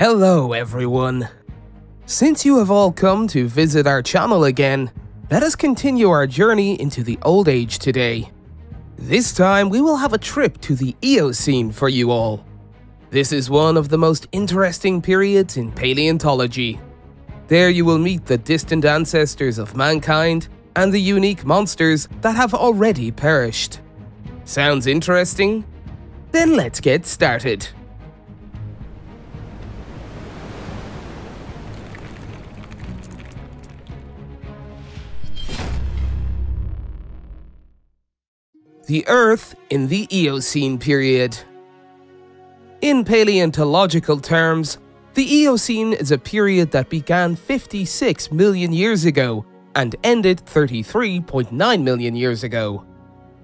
Hello everyone! Since you have all come to visit our channel again, let us continue our journey into the old age today. This time we will have a trip to the Eocene for you all. This is one of the most interesting periods in paleontology. There you will meet the distant ancestors of mankind and the unique monsters that have already perished. Sounds interesting? Then let's get started. The Earth in the Eocene period. In paleontological terms, the Eocene is a period that began 56 million years ago and ended 33.9 million years ago.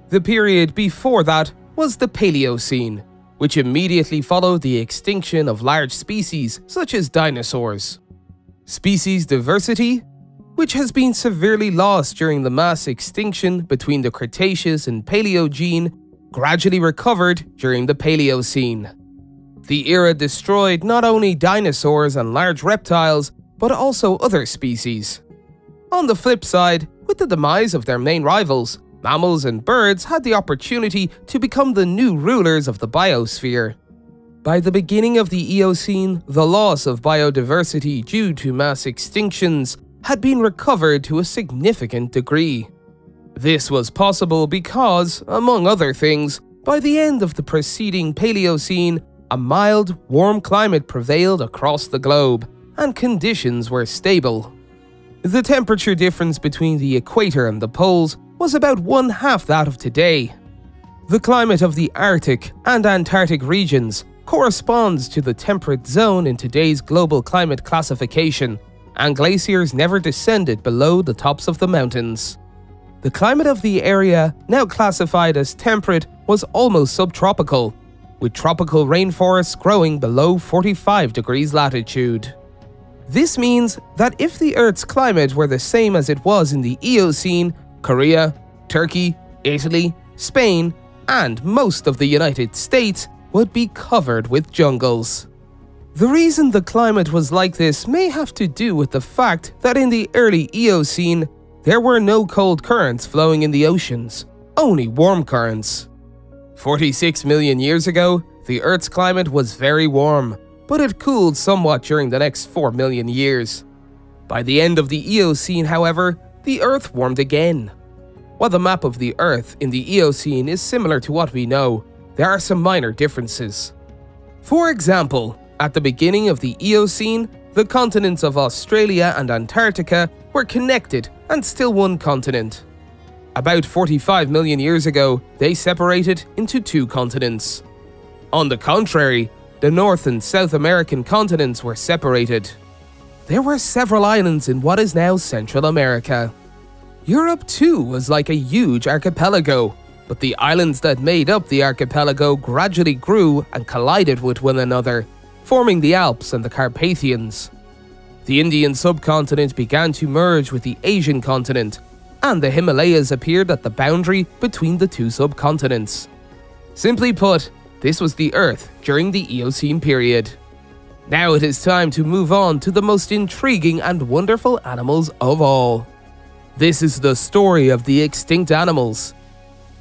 The period before that was the Paleocene, which immediately followed the extinction of large species such as dinosaurs. Species diversity, which has been severely lost during the mass extinction between the Cretaceous and Paleogene, gradually recovered during the Paleocene. The era destroyed not only dinosaurs and large reptiles, but also other species. On the flip side, with the demise of their main rivals, mammals and birds had the opportunity to become the new rulers of the biosphere. By the beginning of the Eocene, the loss of biodiversity due to mass extinctions had been recovered to a significant degree. This was possible because, among other things, by the end of the preceding Paleocene, a mild, warm climate prevailed across the globe, and conditions were stable. The temperature difference between the equator and the poles was about one-half that of today. The climate of the Arctic and Antarctic regions corresponds to the temperate zone in today's global climate classification, and glaciers never descended below the tops of the mountains. The climate of the area, now classified as temperate, was almost subtropical, with tropical rainforests growing below 45 degrees latitude. This means that if the Earth's climate were the same as it was in the Eocene, Korea, Turkey, Italy, Spain, and most of the United States would be covered with jungles. The reason the climate was like this may have to do with the fact that in the early Eocene, there were no cold currents flowing in the oceans, only warm currents. 46 million years ago, the Earth's climate was very warm, but it cooled somewhat during the next 4 million years. By the end of the Eocene, however, the Earth warmed again. While the map of the Earth in the Eocene is similar to what we know, there are some minor differences. For example, at the beginning of the Eocene, the continents of Australia and Antarctica were connected and still one continent. About 45 million years ago, they separated into two continents. On the contrary, the North and South American continents were separated. There were several islands in what is now Central America. Europe too was like a huge archipelago, but the islands that made up the archipelago gradually grew and collided with one another, forming the Alps and the Carpathians. The Indian subcontinent began to merge with the Asian continent, and the Himalayas appeared at the boundary between the two subcontinents. Simply put, this was the Earth during the Eocene period. Now it is time to move on to the most intriguing and wonderful animals of all. This is the story of the extinct animals.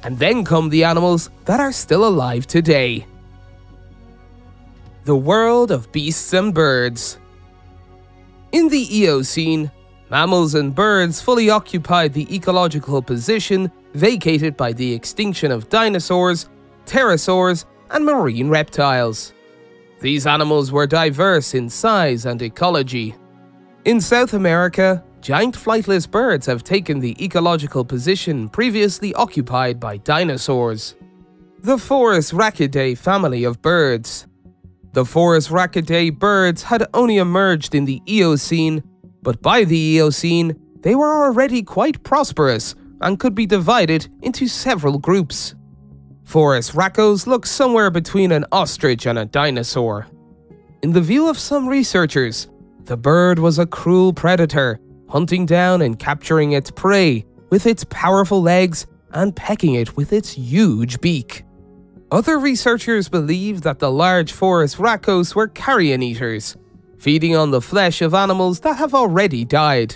And then come the animals that are still alive today. The world of beasts and birds. In the Eocene, mammals and birds fully occupied the ecological position vacated by the extinction of dinosaurs, pterosaurs, and marine reptiles. These animals were diverse in size and ecology. In South America, giant flightless birds have taken the ecological position previously occupied by dinosaurs. The Phorusrhacidae family of birds. The Phorusrhacidae birds had only emerged in the Eocene, but by the Eocene, they were already quite prosperous and could be divided into several groups. Phorusrhacos look somewhere between an ostrich and a dinosaur. In the view of some researchers, the bird was a cruel predator, hunting down and capturing its prey with its powerful legs and pecking it with its huge beak. Other researchers believe that the large Phorusrhacos were carrion eaters, feeding on the flesh of animals that have already died.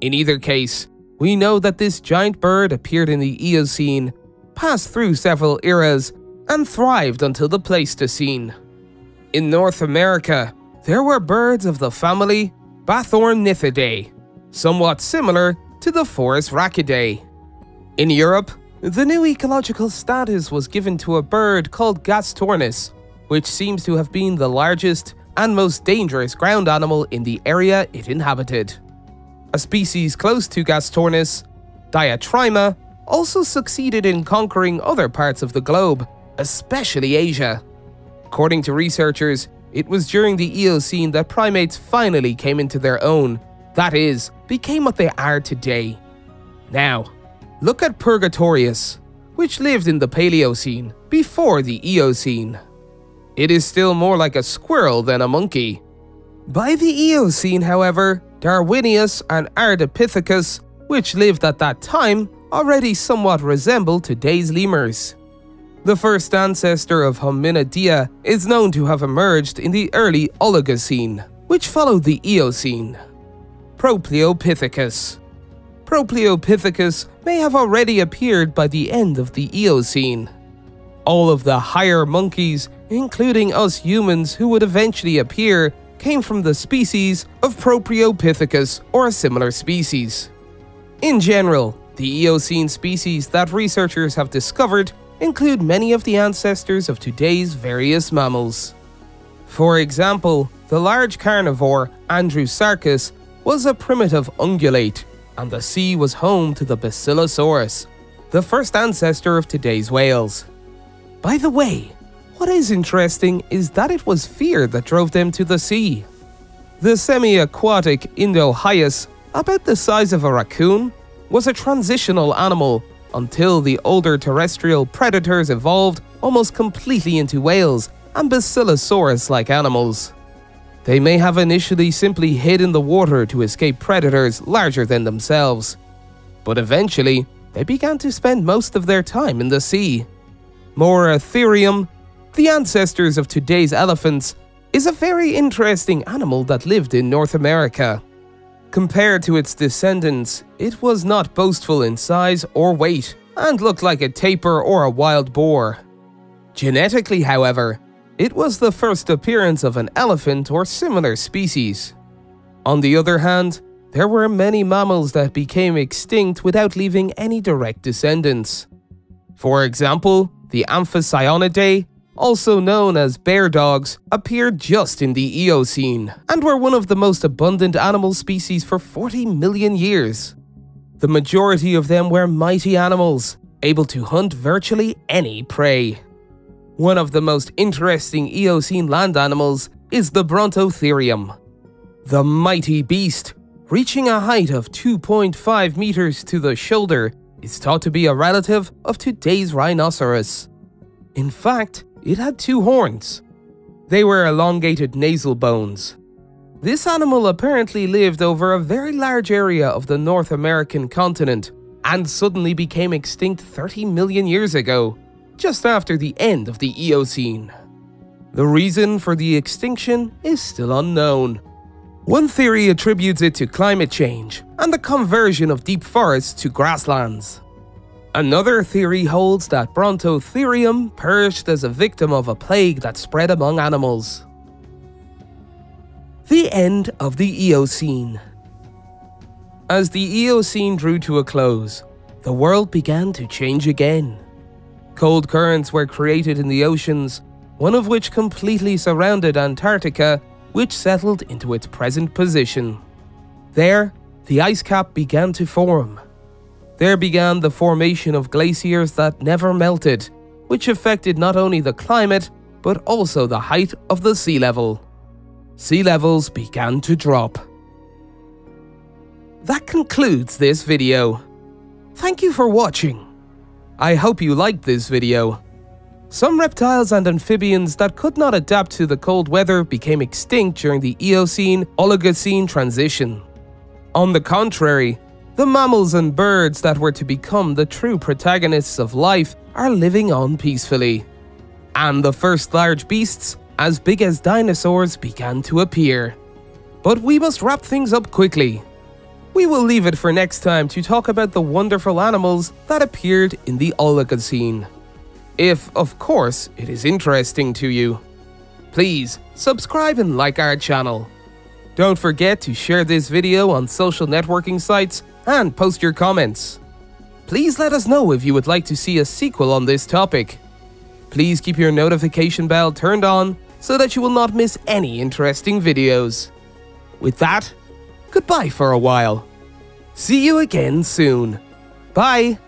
In either case, we know that this giant bird appeared in the Eocene, passed through several eras, and thrived until the Pleistocene. In North America, there were birds of the family Bathornithidae, somewhat similar to the Phorusrhacidae. In Europe, the new ecological status was given to a bird called Gastornis, which seems to have been the largest and most dangerous ground animal in the area it inhabited. A species close to Gastornis, Diatryma, also succeeded in conquering other parts of the globe, especially Asia. According to researchers, it was during the Eocene that primates finally came into their own, that is, became what they are today. Now, look at Purgatorius, which lived in the Paleocene before the Eocene. It is still more like a squirrel than a monkey. By the Eocene, however, Darwinius and Ardipithecus, which lived at that time, already somewhat resemble today's lemurs. The first ancestor of Hominidea is known to have emerged in the early Oligocene, which followed the Eocene. Propliopithecus. Propliopithecus may have already appeared by the end of the Eocene. All of the higher monkeys, including us humans who would eventually appear, came from the species of Propliopithecus or a similar species. In general, the Eocene species that researchers have discovered include many of the ancestors of today's various mammals. For example, the large carnivore Andrewsarchus was a primitive ungulate, and the sea was home to the Basilosaurus, the first ancestor of today's whales. By the way, what is interesting is that it was fear that drove them to the sea. The semi-aquatic Indohyus, about the size of a raccoon, was a transitional animal until the older terrestrial predators evolved almost completely into whales and Basilosaurus-like animals. They may have initially simply hid in the water to escape predators larger than themselves, but eventually they began to spend most of their time in the sea. Moeritherium, the ancestors of today's elephants, is a very interesting animal that lived in North America. Compared to its descendants, it was not boastful in size or weight and looked like a tapir or a wild boar. Genetically, however, it was the first appearance of an elephant or similar species. On the other hand, there were many mammals that became extinct without leaving any direct descendants. For example, the Amphicyonidae, also known as bear dogs, appeared just in the Eocene and were one of the most abundant animal species for 40 million years. The majority of them were mighty animals, able to hunt virtually any prey. One of the most interesting Eocene land animals is the Brontotherium. The mighty beast, reaching a height of 2.5 meters to the shoulder, is thought to be a relative of today's rhinoceros. In fact, it had two horns. They were elongated nasal bones. This animal apparently lived over a very large area of the North American continent and suddenly became extinct 30 million years ago, just after the end of the Eocene. The reason for the extinction is still unknown. One theory attributes it to climate change and the conversion of deep forests to grasslands. Another theory holds that Brontotherium perished as a victim of a plague that spread among animals. The end of the Eocene. As the Eocene drew to a close, the world began to change again. Cold currents were created in the oceans, one of which completely surrounded Antarctica, which settled into its present position. There, the ice cap began to form. There began the formation of glaciers that never melted, which affected not only the climate, but also the height of the sea level. Sea levels began to drop. That concludes this video. Thank you for watching. I hope you liked this video. Some reptiles and amphibians that could not adapt to the cold weather became extinct during the Eocene-Oligocene transition. On the contrary, the mammals and birds that were to become the true protagonists of life are living on peacefully. And the first large beasts as big as dinosaurs began to appear. But we must wrap things up quickly. We will leave it for next time to talk about the wonderful animals that appeared in the Oligocene. If, of course, it is interesting to you. Please subscribe and like our channel. Don't forget to share this video on social networking sites and post your comments. Please let us know if you would like to see a sequel on this topic. Please keep your notification bell turned on so that you will not miss any interesting videos. With that, goodbye for a while. See you again soon. Bye!